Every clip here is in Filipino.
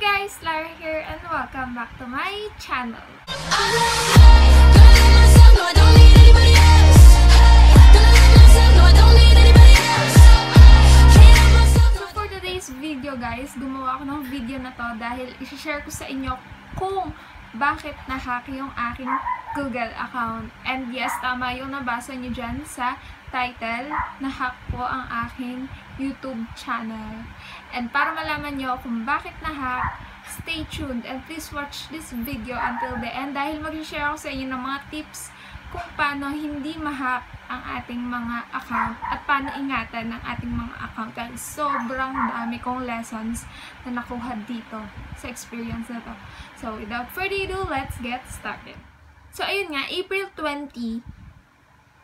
Hey guys, Lara here and welcome back to my channel. So for today's video guys, gumawa ako ng video na to dahil i-share ko sa inyo kung bakit na-hack yung aking Google account. And yes, tama yung nabasa nyo dyan sa title, na-hack po ang aking YouTube channel. And para malaman nyo kung bakit na-hack, stay tuned and please watch this video until the end dahil mag-share ako sa inyo ng mga tips kung paano hindi ma-hack ang ating mga account at paano ingatan ng ating mga account. Kaya sobrang dami kong lessons na nakuha dito sa experience na to. So without further ado, let's get started. So ayun nga, April 20,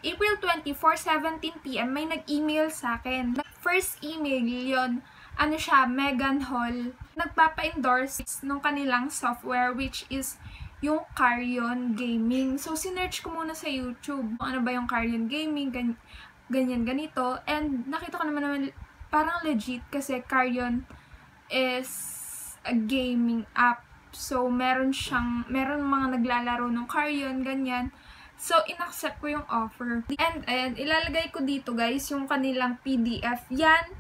4:17 PM, may nag-email sa akin. First email yon, ano siya, Megan Hall. Nagpapa-endorse nung kanilang software which is yung Karyon Gaming. So, sinearch ko muna sa YouTube, ano ba yung Karyon Gaming, ganyan ganito. And nakita ko naman parang legit kasi Karyon is a gaming app. So, meron mga naglalaro ng Karyon, ganyan. So, inaccept ko yung offer. And, ayan, ilalagay ko dito guys yung kanilang PDF. Yan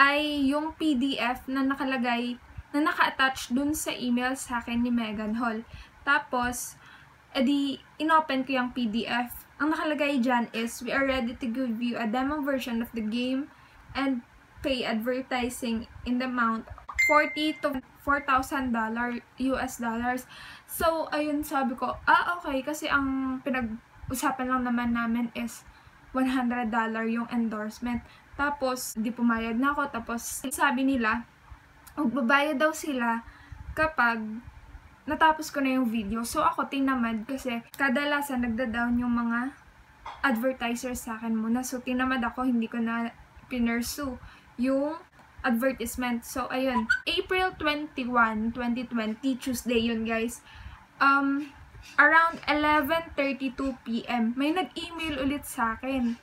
ay yung PDF na nakalagay, na naka-attach dun sa email sa akin ni Megan Hall. Tapos, edi, inopen ko yung PDF. Ang nakalagay dyan is, we are ready to give you a demo version of the game and pay advertising in the amount $40 to $4,000 US dollars. So, ayun, sabi ko, okay, kasi ang pinag-usapan lang naman namin is $100 yung endorsement. Tapos, di pumayag na ako. Tapos, sabi nila, magbabayad daw sila kapag natapos ko na yung video. So, ako tinamad kasi kadalasan nagda-down yung mga advertisers sa akin muna. So, tinamad ako, hindi ko na pinursue yung advertisement. So, ayun. April 21, 2020, Tuesday yun, guys. Around 11:32 PM, may nag-email ulit sa akin.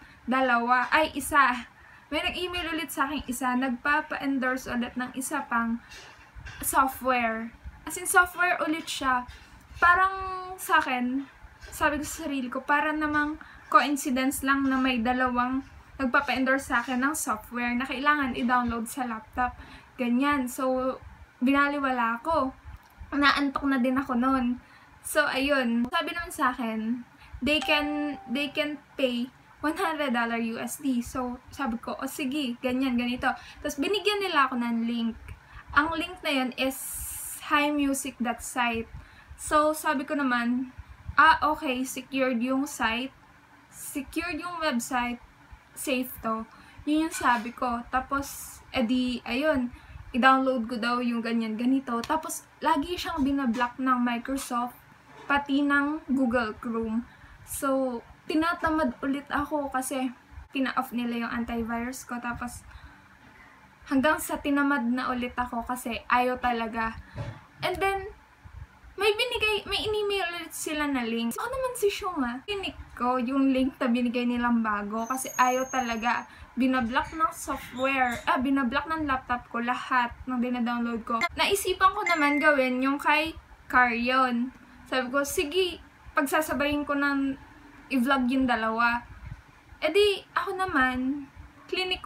Isa. May nag-email ulit sa akin isa. Nagpapa-endorse ulit ng isa pang software. As in, software ulit siya. Parang sa akin, sabi ko sa sarili ko, para namang coincidence lang na may dalawang nagpapa-endorse sa akin ng software na kailangan i-download sa laptop. Ganyan. So, binaliwala ako. Naantok na din ako noon. So, ayun. Sabi naman sa akin, they can pay $100 USD. So, sabi ko, sige, ganyan, ganito. Tapos, binigyan nila ako ng link. Ang link na yun is himusic.site. So, sabi ko naman, okay, secured yung site, secured yung website, safe to. Yun yung sabi ko. Tapos, edi, ayun, i-download ko daw yung ganyan, ganito. Tapos, lagi siyang binablock ng Microsoft, pati ng Google Chrome. So, tinatamad ulit ako kasi pina-off nila yung antivirus ko. Tapos, hanggang sa tinamad na ulit ako kasi ayaw talaga. And then, may in-email ulit sila na link. So, ako naman si Shunga. Tinik ko yung link na binigay nilang bago kasi ayaw talaga. Binablock ng software. Binablock ng laptop ko lahat ng dinadownload ko. Naisipan ko naman gawin yung kay Karyon. Sabi ko, sige, pagsasabayin ko ng i-vlog yung dalawa. E di, ako naman, clinic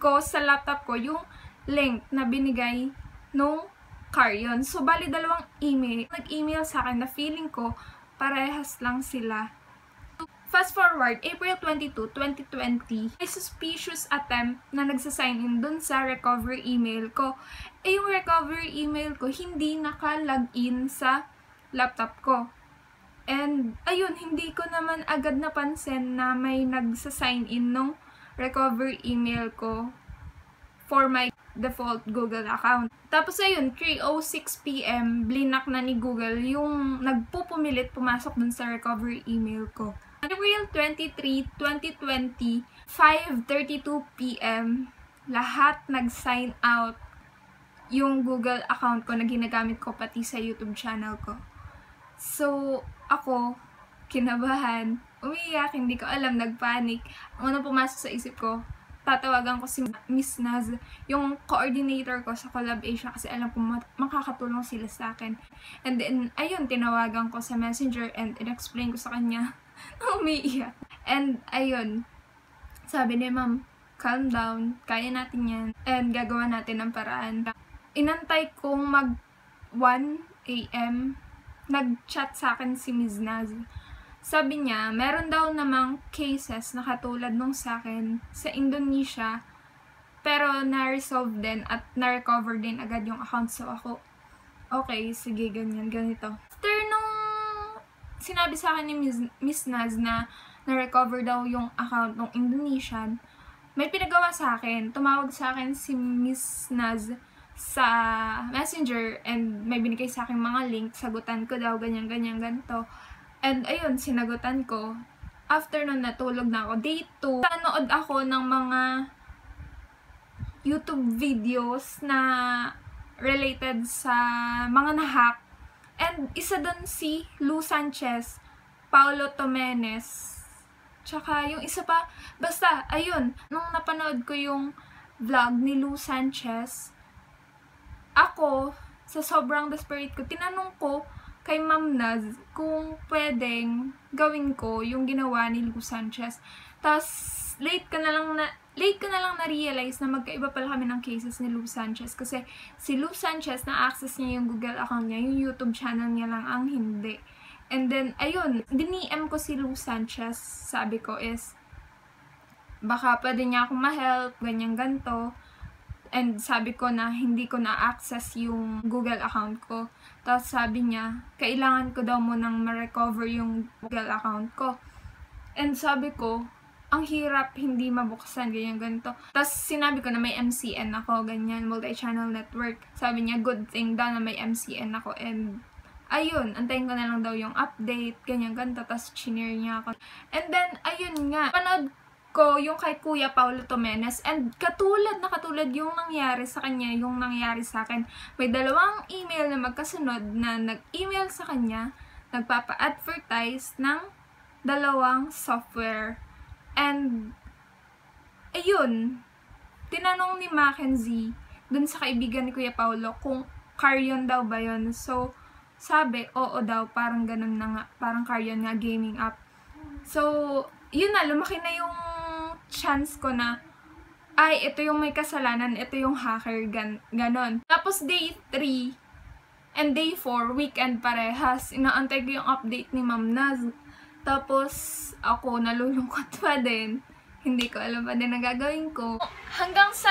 ko sa laptop ko yung link na binigay nung Karyon. So, bali dalawang email. Nag-email sa akin na feeling ko parehas lang sila. Fast forward, April 22, 2020, may suspicious attempt na nagsasign in dun sa recovery email ko. Yung recovery email ko, hindi naka-login sa laptop ko. And, ayun, hindi ko naman agad napansin na may nagsasign in nung recovery email ko for my default Google account. Tapos ayun, 3:06 PM, blinak na ni Google yung nagpupumilit pumasok dun sa recovery email ko. April 23, 2020, 5:32 PM, lahat nag-sign out yung Google account ko na ginagamit ko pati sa YouTube channel ko. So, ako, kinabahan, umiyak, hindi ko alam, nagpanik. Ang unang pumasok sa isip ko, tatawagan ko si Miss Naz, yung coordinator ko sa Colab Asia, kasi alam ko makakatulong sila sa akin. And then, ayun, tinawagan ko sa messenger and in-explain ko sa kanya na umiiyak. And ayun, sabi ni ma'am, calm down, kaya natin yan, and gagawa natin ng paraan. Inantay kong mag 1 AM, nag-chat sa akin si Miss Naz. Sabi niya, meron daw namang cases na katulad nung sa akin sa Indonesia, pero na-resolve din at na-recover din agad yung account. So ako, okay, sige, ganyan, ganito. After nung sinabi sa akin ni Miss Naz na na-recover daw yung account ng Indonesian, may pinagawa sa akin. Tumawag sa akin si Miss Naz sa messenger and may binigay sa akin mga link, sagutan ko daw, ganyan, ganyan, ganito. And ayun, sinagutan ko. After nun, natulog na ako. Day 2, nanood ako ng mga YouTube videos na related sa mga nahack. And isa dun si Lou Sanchez, Paolo Tomenes, tsaka yung isa pa, basta, ayun, nung napanood ko yung vlog ni Lou Sanchez, ako, sa sobrang desperate ko, tinanong ko kay Ma'am Naz kung pwedeng gawin ko yung ginawa ni Lou Sanchez. Tapos, late ko na lang na-realize na magkaiba pala kami ng cases ni Lou Sanchez. Kasi si Lou Sanchez, na-access niya yung Google account niya, yung YouTube channel niya lang ang hindi. And then, ayun, diniem ko si Lou Sanchez. Sabi ko is, baka pwede niya akong ma-help, ganyan-ganto. And sabi ko na hindi ko na-access yung Google account ko. Tapos sabi niya, kailangan ko daw munang ma-recover yung Google account ko. And sabi ko, ang hirap, hindi mabuksan, ganyan, ganito. Tapos sinabi ko na may MCN ako, ganyan, multi-channel network. Sabi niya, good thing daw na may MCN ako. And ayun, antayin ko na lang daw yung update, ganyan, ganito. Tapos chineer niya ako. And then, ayun nga, panood ko yung kay Kuya Paulo Tomenes, and katulad yung nangyari sa kanya, yung nangyari sa akin. May dalawang email na magkasunod na nag-email sa kanya, nagpapa-advertise ng dalawang software. And ayun, tinanong ni Mackenzie dun sa kaibigan ni Kuya Paulo kung Karyon daw ba yun. So sabi, oo daw, parang ganun na nga, parang Karyon nga gaming app. So yun na, lumaki na yung chance ko na, ay, ito yung may kasalanan, ito yung hacker, ganon. Tapos day 3 and day 4, weekend parehas, inaantay ko yung update ni Ma'am Naz. Tapos ako, nalulungkot pa din. Hindi ko alam pa din ang gagawin ko. Hanggang sa,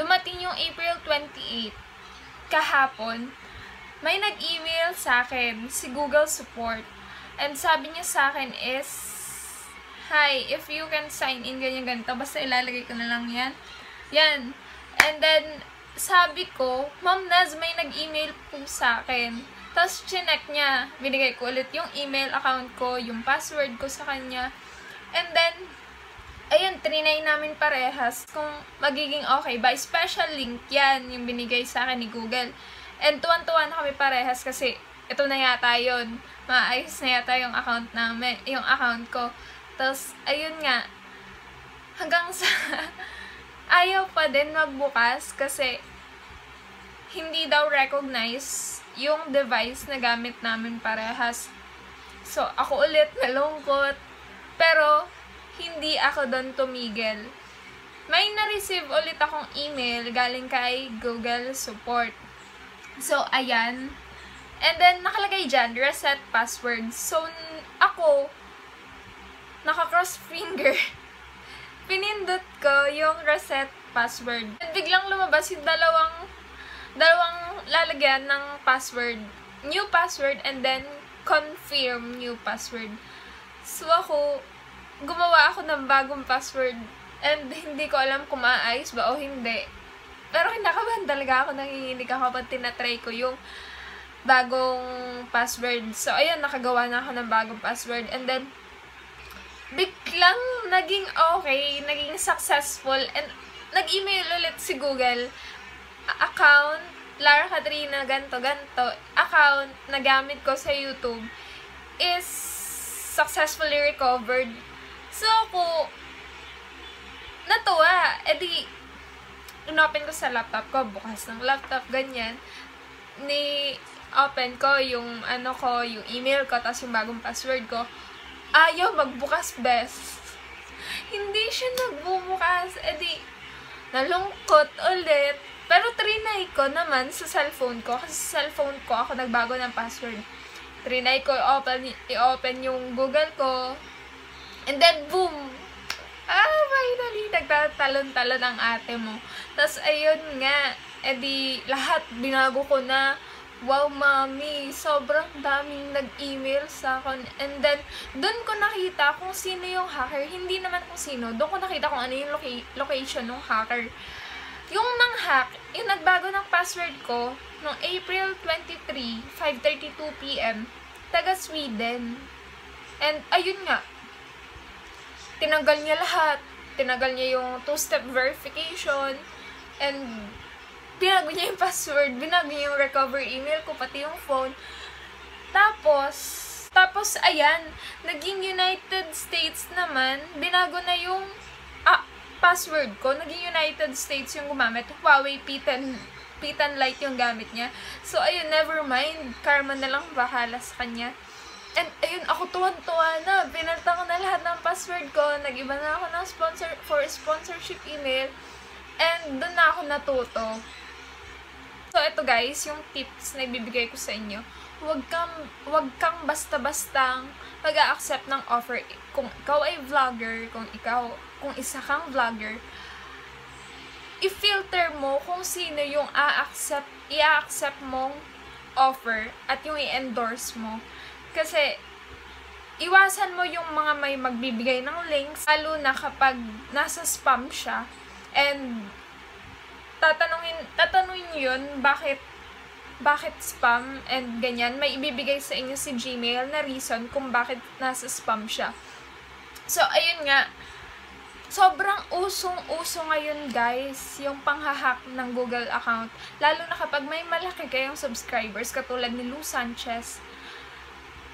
dumating yung April 28, kahapon, may nag-email sa akin, si Google Support. And sabi niya sa akin is, hi, if you can sign in, ganyan, ganito. Basta ilalagay ko na lang yan. Yan. And then, sabi ko, Ma'am Naz, may nag-email po sa akin. Tapos, chinek niya. Binigay ko ulit yung email account ko, yung password ko sa kanya. And then, ayun, trinay namin parehas kung magiging okay ba. Special link yan, yung binigay sa akin ni Google. And tuwan-tuwan na kami parehas kasi ito na yata yun. Maayos na yata yung account namin, yung account ko. Tapos, ayun nga, hanggang sa ayaw pa din magbukas kasi hindi daw recognize yung device na gamit namin parehas. So, ako ulit nalungkot. Pero, hindi ako doon tumigil. May na-receive ulit akong email galing kay Google Support. So, ayan. And then, nakalagay dyan, reset password. So, ako, naka-cross finger, pinindot ko yung reset password. At biglang lumabas yung dalawang lalagyan ng password. New password and then confirm new password. So ako, gumawa ako ng bagong password. And hindi ko alam kung maayos ba o hindi. Pero kinakabahan talaga ako, nanginginig ako pag tinatry ko yung bagong password. So ayun, nakagawa na ako ng bagong password. And then, biglang naging okay, naging successful, and nag-email ulit si Google. Account, Lara Katrina, ganto, ganto. Account na gamit ko sa YouTube is successfully recovered. So ako, E di, unopen ko sa laptop ko, bukas ng laptop, ganyan. Ni-open ko yung ano ko, yung email ko, tapos yung bagong password ko. Ayaw magbukas, best. Hindi siya nagbubukas. E di, nalungkot ulit. Pero trinay ko naman sa cellphone ko. Kasi sa cellphone ko, ako nagbago ng password. Trinay ko, i-open yung Google ko. And then, boom! Ah, finally, nagtatalon-talon ang ate mo. Tapos, ayun nga. E di, lahat binago ko na. Wow, mami, sobrang daming nag-email sa akin. And then, doon ko nakita kung sino yung hacker. Hindi naman kung sino. Doon ko nakita kung ano yung location ng hacker. Yung nang-hack, yung nagbago ng password ko, noong April 23, 5:32 PM, taga Sweden. And, ayun nga, tinanggal niya lahat. Tinanggal niya yung two-step verification. And, binago niya yung password, binago niya yung recover email ko, pati yung phone. Tapos, ayan, naging United States naman, binago na yung password ko. Naging United States yung gumamit. Huawei P10 Lite yung gamit niya. So, ayun, never mind. Karma na lang bahala sa kanya. And, ayun, ako tuwan-tuwa na. Binalta ko na lahat ng password ko. Nag-iba na ako ng sponsor for sponsorship email. And, doon na ako natuto. So, ito guys, yung tips na ibibigay ko sa inyo. Huwag kang basta-bastang mag-a-accept ng offer. Kung ikaw ay vlogger, kung isa kang vlogger, i-filter mo kung sino yung i-accept mong offer at yung i-endorse mo. Kasi, iwasan mo yung mga may magbibigay ng links, lalo na kapag nasa spam siya. And, tatanungin yun, bakit spam and ganyan. May ibibigay sa inyo si Gmail na reason kung bakit nasa spam siya. So, ayun nga. Sobrang usong-uso ngayon, guys, yung panghahack ng Google account. Lalo na kapag may malaki kayong subscribers, katulad ni Lou Sanchez.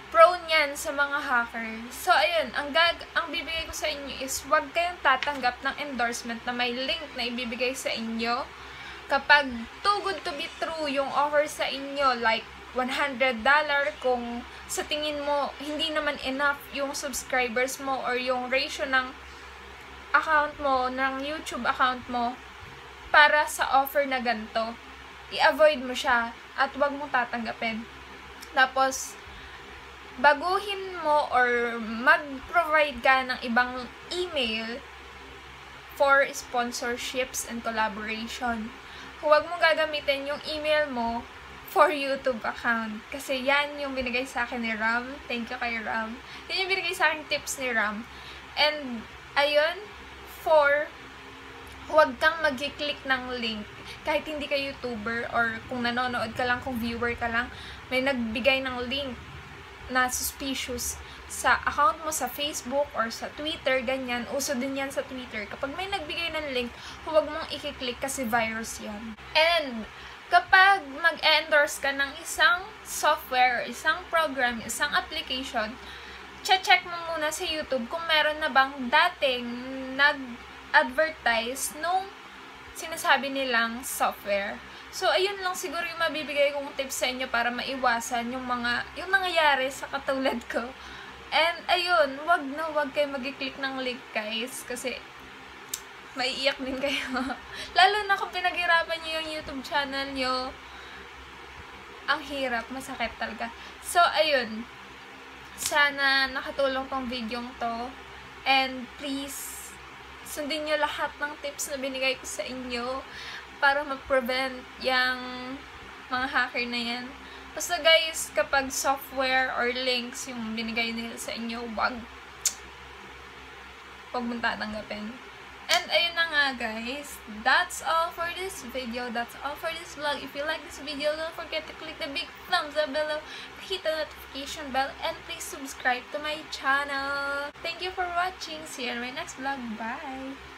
Prone yan sa mga hacker. So, ayun, ang bibigay ko sa inyo is huwag kayong tatanggap ng endorsement na may link na ibibigay sa inyo. Kapag too good to be true yung offer sa inyo, like $100 kung sa tingin mo hindi naman enough yung subscribers mo or yung ratio ng account mo, ng YouTube account mo para sa offer na ganito, i-avoid mo siya at huwag mo tatanggapin. Tapos, baguhin mo or mag-provide ka ng ibang email for sponsorships and collaboration. Huwag mong gagamitin yung email mo for YouTube account. Kasi yan yung binigay sa akin ni Ram. Thank you kay Ram. Yan yung binigay sa akin tips ni Ram. And, ayun, huwag kang mag-click ng link. Kahit hindi ka YouTuber or kung nanonood ka lang, kung viewer ka lang, may nagbigay ng link na suspicious sa account mo sa Facebook or sa Twitter, ganyan. Uso din yan sa Twitter. Kapag may nagbigay ng link, huwag mong i-click kasi virus yan. And, kapag mag-endorse ka ng isang software, isang program, isang application, check mo muna sa YouTube kung meron na bang dating nag-advertise nung sinasabi nilang software. So, ayun lang siguro yung mabibigay kong tips sa inyo para maiwasan yung nangyayari sa katulad ko. And, ayun, wag kayo mag-click ng link, guys. Kasi, maiiyak din kayo. Lalo na kung pinaghirapan nyo yung YouTube channel nyo. Ang hirap, masakit talaga. So, ayun. Sana nakatulong tong video to. And, please, sundin nyo lahat ng tips na binigay ko sa inyo para mag-prevent yung mga hacker na yan. Basta guys, kapag software or links yung binigay nila sa inyo, wag mong tatanggapin. And ayun na nga guys, that's all for this video, that's all for this vlog. If you like this video, don't forget to click the big thumbs up below, hit the notification bell, and please subscribe to my channel. Thank you for watching, see you in my next vlog, bye!